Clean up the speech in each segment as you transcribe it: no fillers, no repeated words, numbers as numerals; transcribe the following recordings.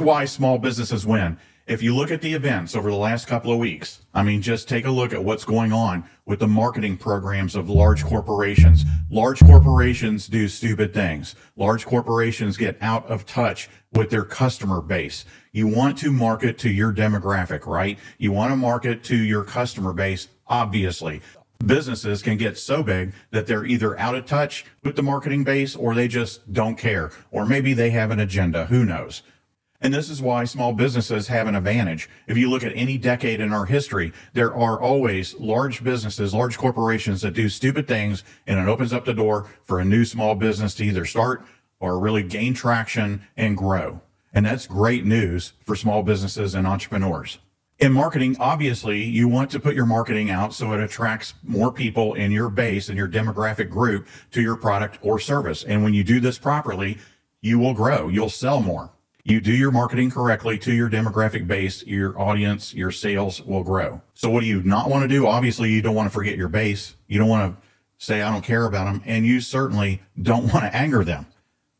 is why small businesses win. If you look at the events over the last couple of weeks, I mean, just take a look at what's going on with the marketing programs of large corporations. Large corporations do stupid things. Large corporations get out of touch with their customer base. You want to market to your demographic, right? You want to market to your customer base, obviously. Businesses can get so big that they're either out of touch with the marketing base or they just don't care. Or maybe they have an agenda, who knows? And this is why small businesses have an advantage. If you look at any decade in our history, there are always large businesses, large corporations that do stupid things, and it opens up the door for a new small business to either start or really gain traction and grow. And that's great news for small businesses and entrepreneurs. In marketing, obviously, you want to put your marketing out so it attracts more people in your base and your demographic group to your product or service. And when you do this properly, you will grow, you'll sell more. You do your marketing correctly to your demographic base, your audience, your sales will grow. So what do you not want to do? Obviously, you don't want to forget your base. You don't want to say, I don't care about them. And you certainly don't want to anger them.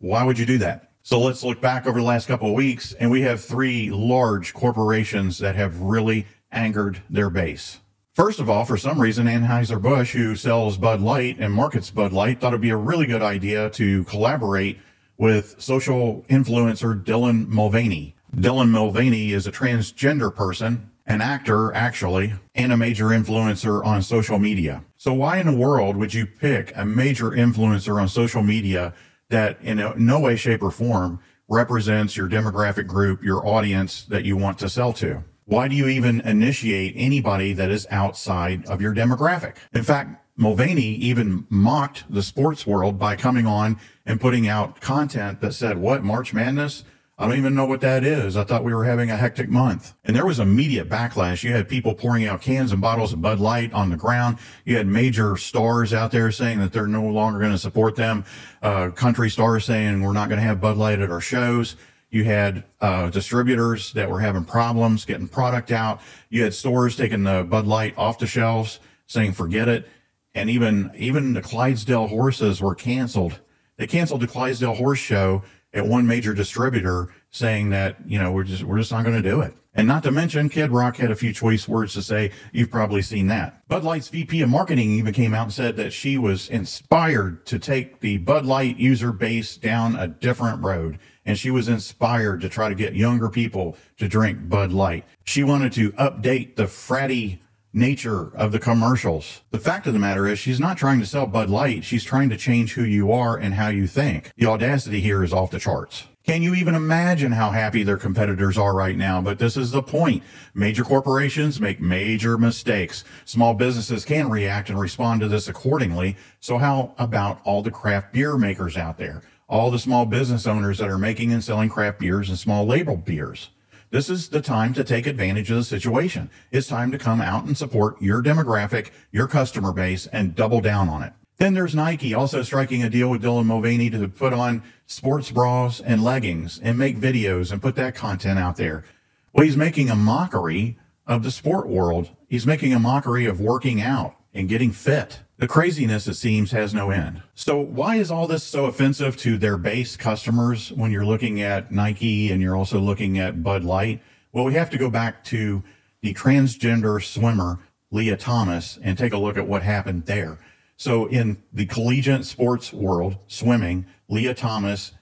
Why would you do that? So let's look back over the last couple of weeks, and we have three large corporations that have really angered their base. First of all, for some reason, Anheuser-Busch, who sells Bud Light and markets Bud Light, thought it'd be a really good idea to collaborate with social influencer Dylan Mulvaney. Dylan Mulvaney is a transgender person, an actor actually, and a major influencer on social media. So why in the world would you pick a major influencer on social media that in no way, shape, or form represents your demographic group, your audience that you want to sell to? Why do you even initiate anybody that is outside of your demographic? In fact, Mulvaney even mocked the sports world by coming on and putting out content that said, what, March Madness? I don't even know what that is. I thought we were having a hectic month. And there was immediate backlash. You had people pouring out cans and bottles of Bud Light on the ground. You had major stars out there saying that they're no longer going to support them. Country stars saying we're not going to have Bud Light at our shows. You had distributors that were having problems getting product out. You had stores taking the Bud Light off the shelves saying forget it. And even the Clydesdale horses were canceled. They canceled the Clydesdale horse show at one major distributor saying that, you know, we're just not going to do it. And not to mention, Kid Rock had a few choice words to say. You've probably seen that. Bud Light's VP of marketing even came out and said that she was inspired to take the Bud Light user base down a different road. And she was inspired to try to get younger people to drink Bud Light. She wanted to update the fratty nature of the commercials. The fact of the matter is she's not trying to sell Bud Light. She's trying to change who you are and how you think. The audacity here is off the charts. Can you even imagine how happy their competitors are right now? But this is the point. Major corporations make major mistakes. Small businesses can react and respond to this accordingly. So how about all the craft beer makers out there? All the small business owners that are making and selling craft beers and small label beers? This is the time to take advantage of the situation. It's time to come out and support your demographic, your customer base, and double down on it. Then there's Nike also striking a deal with Dylan Mulvaney to put on sports bras and leggings and make videos and put that content out there. Well, he's making a mockery of the sport world. He's making a mockery of working out and getting fit. The craziness, it seems, has no end. So why is all this so offensive to their base customers when you're looking at Nike and you're also looking at Bud Light? Well, we have to go back to the transgender swimmer, Leah Thomas, and take a look at what happened there. So in the collegiate sports world, swimming, Leah Thomas,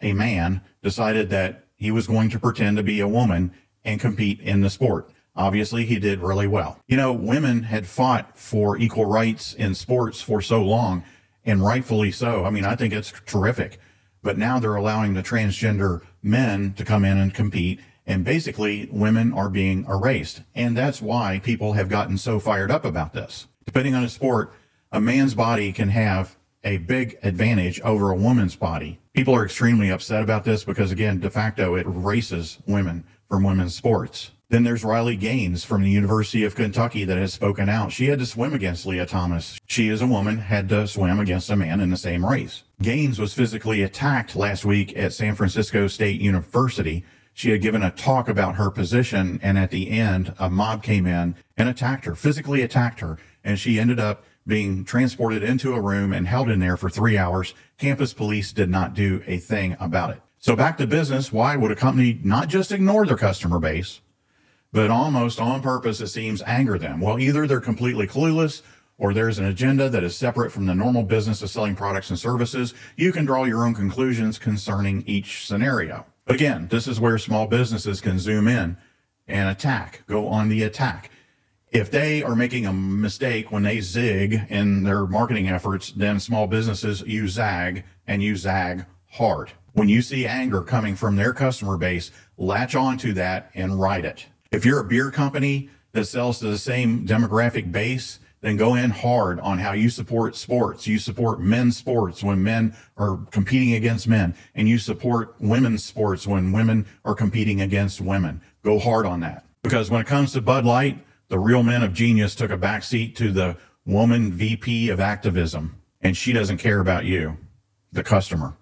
a man, decided that he was going to pretend to be a woman and compete in the sport. Obviously, he did really well. You know, women had fought for equal rights in sports for so long, and rightfully so. I mean, I think it's terrific. But now they're allowing the transgender men to come in and compete, and basically women are being erased. And that's why people have gotten so fired up about this. Depending on the sport, a man's body can have a big advantage over a woman's body. People are extremely upset about this because, again, de facto, it erases women from women's sports. Then there's Riley Gaines from the University of Kentucky that has spoken out. She had to swim against Leah Thomas. She, as a woman, had to swim against a man in the same race. Gaines was physically attacked last week at San Francisco State University. She had given a talk about her position, and at the end, a mob came in and attacked her, physically attacked her, and she ended up being transported into a room and held in there for 3 hours. Campus police did not do a thing about it. So back to business, why would a company not just ignore their customer base, but almost on purpose, it seems, anger them? Well, either they're completely clueless or there's an agenda that is separate from the normal business of selling products and services. You can draw your own conclusions concerning each scenario. Again, this is where small businesses can zoom in and attack, go on the attack. If they are making a mistake when they zig in their marketing efforts, then small businesses, you zag, and you zag hard. When you see anger coming from their customer base, latch onto that and ride it. If you're a beer company that sells to the same demographic base, then go in hard on how you support sports. You support men's sports when men are competing against men, and you support women's sports when women are competing against women. Go hard on that. Because when it comes to Bud Light, the real men of genius took a backseat to the woman VP of activism, and she doesn't care about you, the customer.